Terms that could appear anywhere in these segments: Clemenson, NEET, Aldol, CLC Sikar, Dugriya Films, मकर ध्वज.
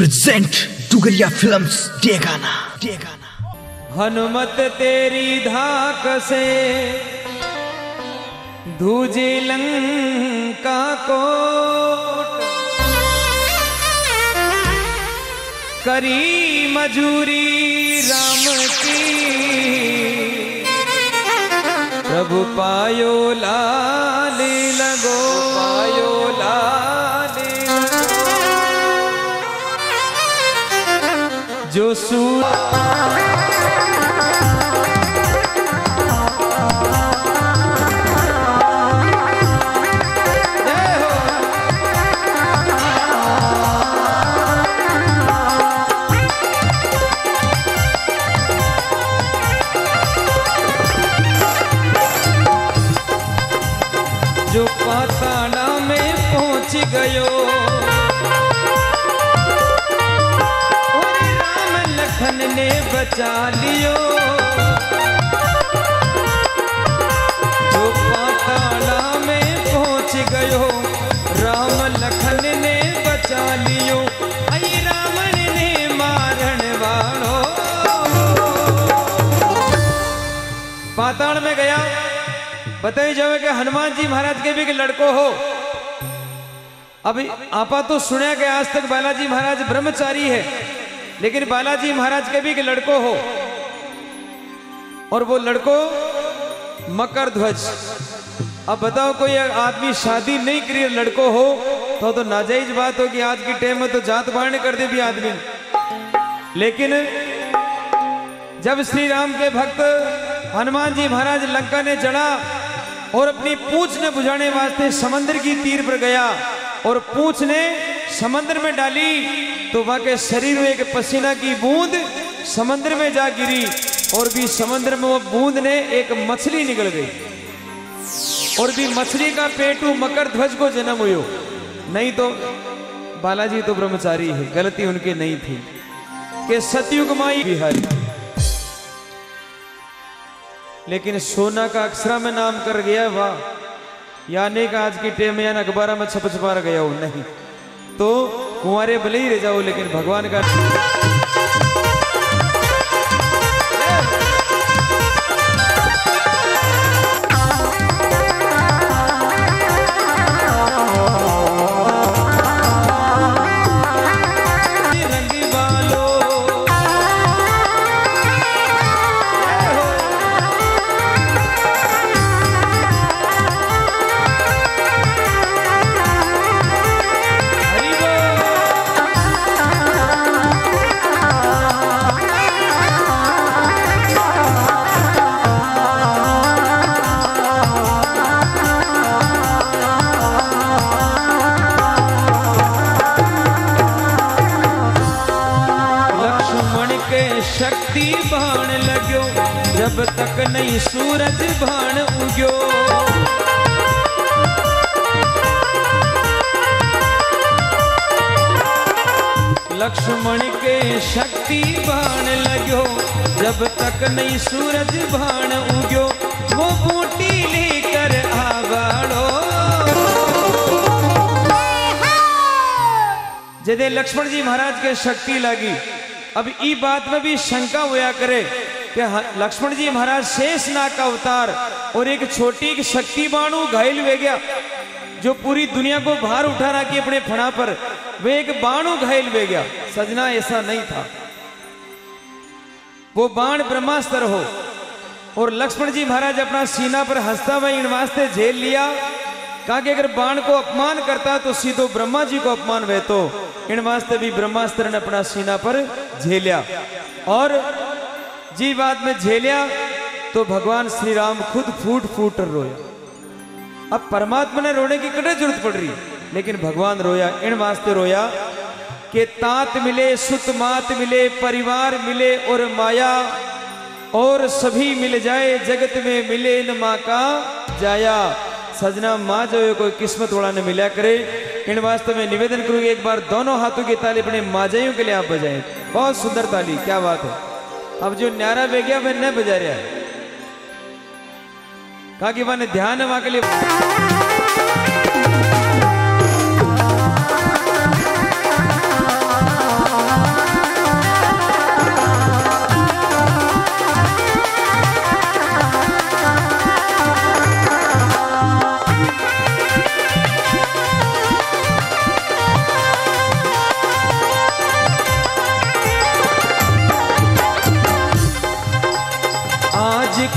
Present Dugariya films Degana. Hanumat तेरी धाक से धूजे लंका कोट, करी मजूरी राम की, प्रभु पायो लाल लगो, पायो जो पाताना में पहुंच गयो ने बचा लियो, जो पाताला में पहुंच गयो राम लखन ने बचा लियो। आई रावण ने मारण वालो पाताल में गया। बताई जावे कि हनुमान जी महाराज के भी एक लड़को हो। अभी आपा तो सुने के आज तक बालाजी महाराज ब्रह्मचारी है, लेकिन बालाजी महाराज के भी एक लड़को हो, और वो लड़को मकर ध्वज। अब बताओ कोई आदमी शादी नहीं करी लड़को हो तो नाजायज बात हो कि आज की टाइम में तो जात बाण कर दे भी आदमी। लेकिन जब श्री राम के भक्त हनुमान जी महाराज लंका ने जड़ा और अपनी पूंछ ने बुझाने वास्ते समंदर की तीर पर गया और पूंछ ने समंदर में डाली, तो वाकई शरीर में एक पसीना की बूंद समंदर में जा गिरी और भी समंदर में वो बूंद ने एक मछली निकल गई, और भी मछली का पेटू मकर ध्वज को जन्म हुयो। नहीं तो बालाजी तो ब्रह्मचारी है, गलती उनके नहीं थी कि सतयुग माई बिहारी। लेकिन सोना का अक्षरा में नाम कर गया, वाह। यानी का आज की टेम या अखबारा में छपछपार गया हो, नहीं तो कुंवारे भले ही रह जाओ, लेकिन भगवान का जब तक नहीं सूरज भान उग्यो, लक्ष्मण के शक्ति भान लग्यो, जब तक नहीं सूरज भान उग्यो, वो बूटी लेकर आवाड़ो। जदे लक्ष्मण जी महाराज के शक्ति लगी। अब ई बात में भी शंका हुआ करे कि लक्ष्मण जी महाराज शेषनाग का अवतार और एक छोटी शक्ति बाणु घायल हो गया, जो पूरी दुनिया को बाहर उठा रहा कि अपने फणा पर, वे एक बाणु घायल हो गया। सजना ऐसा नहीं था, वो बाण ब्रह्मास्त्र हो। और लक्ष्मण जी महाराज अपना सीना पर हंसता हुआ इन वास्ते झेल लिया, कहा कि अगर बाण को अपमान करता तो सीधो ब्रह्मा जी को अपमान वह, तो इन वास्ते भी ब्रह्मास्त्र ने अपना सीना पर झेलिया। और जी बाद में झेलिया तो भगवान श्री राम खुद फूट फूट रोया। अब परमात्मा ने रोने की कटे जरूरत पड़ रही, लेकिन भगवान रोया इन वास्ते रोया कि तात मिले, सुत मात मिले, परिवार मिले और माया, और सभी मिल जाए जगत में मिले न माँ का जाया। सजना माँ जो है कोई किस्मत वाला ने मिला करे। इन वास्ते में निवेदन करूंगी एक बार दोनों हाथों की ताली अपने माजाइयों के लिए आप बजाएं। बहुत सुंदर ताली, क्या बात है। अब जो न्यारा बह गया वह न बजा रहा है, कहा कि वह ध्यान है वहां के लिए।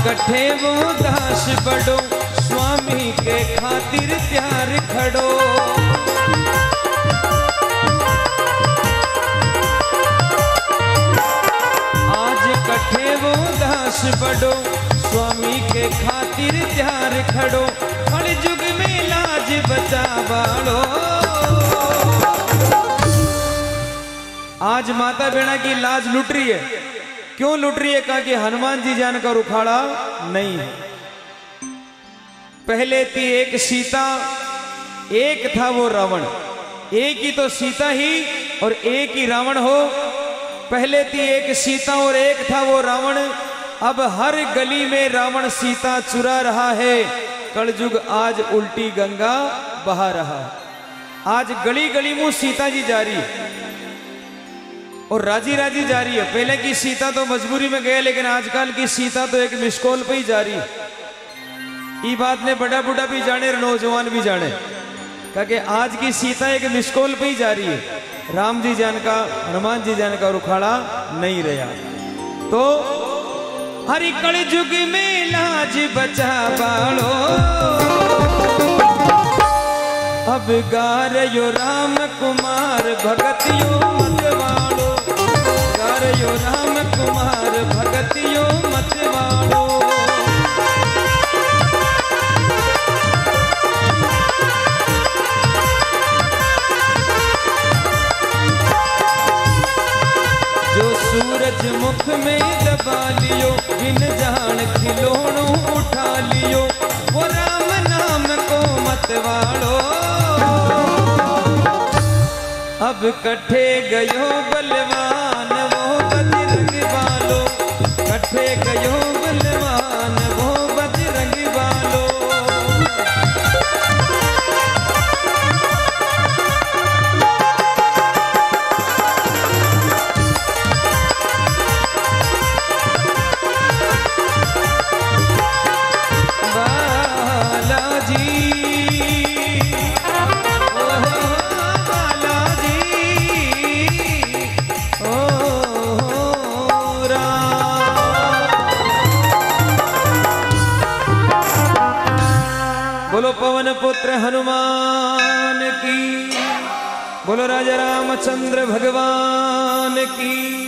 कठे वो दास बड़ो स्वामी के खातिर प्यार खड़ो। आज कठे वो दास बड़ो स्वामी के खातिर प्यार खड़ो। हर युग में लाज बचा वालो। आज माता बेड़ा की लाज लुट रही है। क्यों लुट रही है? कहा कि हनुमान जी जान का उखाड़ा नहीं है। पहले थी एक सीता, एक था वो रावण। एक ही तो सीता ही और एक ही रावण हो। पहले थी एक सीता और एक था वो रावण। अब हर गली में रावण सीता चुरा रहा है। कलयुग आज उल्टी गंगा बहा रहा है। आज गली गली में सीता जी जारी है और राजी राजी जा रही है। पहले की सीता तो मजबूरी में गए, लेकिन आजकल की सीता तो एक मिस कॉल पे ही जा रही है। ये बात ने बड़ा बूढ़ा भी जाने और नौजवान भी जाने, क्योंकि आज की सीता एक मिस कॉल पे ही जा रही है। राम जी जान का, हनुमान जी जान का उखाड़ा नहीं रहा। तो हरि कलयुग में लाज बचा बालो। अब गा रयो राम कुमार भगतियो मतवालो। यो राम कुमार भगतियों मतवालो। जो सूरज मुख में दबा लियो, बिन जान खिलौनों उठा लियो, वो राम नाम को मतवालो। अब कठे गयो बलवान गयो बलवान वो बजरंग वालो। पवन पुत्र हनुमान की, बोलो राजा रामचंद्र भगवान की।